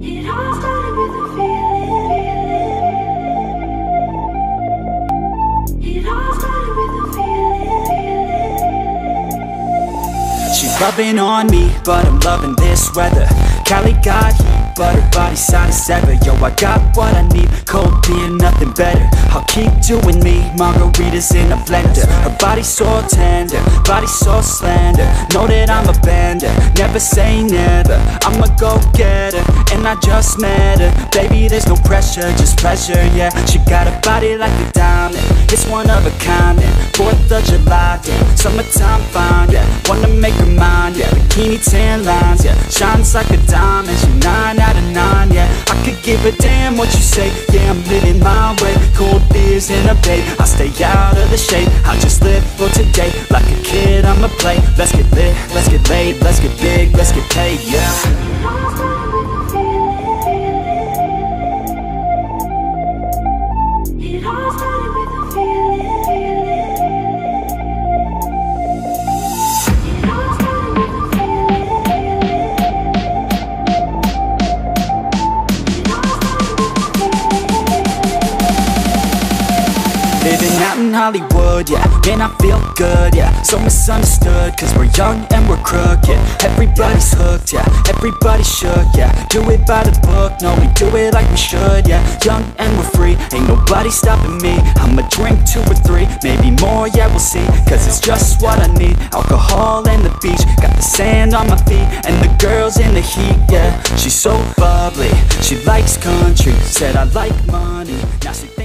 It all started with a feeling. It all started with a feeling. She's rubbing on me, but I'm loving this weather. Cali got heat, but her body's side is severed. Yo, I got what I need, cold beer, nothing better. I'll keep doing me, margaritas in a blender. Her body's so tender, body's so slender. Know that I'm a bender, never say never. I'm a go-getter, and I just met her. Baby, there's no pressure, just pleasure, yeah. She got a body like a diamond, it's one of a kind, yeah. 4th of July, yeah, summertime fine, yeah. Wanna make her mine, yeah, bikini tan lines, yeah. Shines like a diamond, she's 9 out of 9, yeah. I could give a damn what you say, yeah, I'm living my way. Cold beers in a babe, I stay out of the shade. I just live for today, like a kid I'ma play. Let's get lit, let's get laid, let's get big, let's get paid, yeah. Living out in Hollywood, yeah, man, I feel good, yeah. So misunderstood, cause we're young and we're crooked, yeah. Everybody's hooked, yeah, everybody's shook, yeah. Do it by the book, no, we do it like we should, yeah. Young and we're free, ain't nobody stopping me. I'ma drink 2 or 3, maybe more, yeah, we'll see. Cause it's just what I need, alcohol and the beach. Got the sand on my feet, and the girls in the heat, yeah. She's so bubbly, she likes country. Said I like money, now she